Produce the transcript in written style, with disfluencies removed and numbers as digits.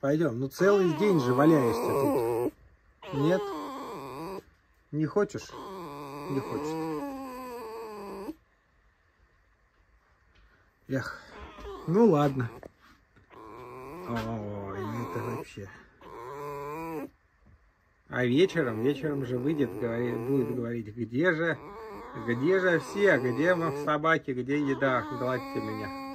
Пойдем. Ну целый день же валяешься тут. Нет? Не хочешь? Не хочет. Эх. Ну ладно. Ой, это вообще. А вечером же выйдет, будет говорить, где же все, где мы в собаке, где еда, гладьте меня.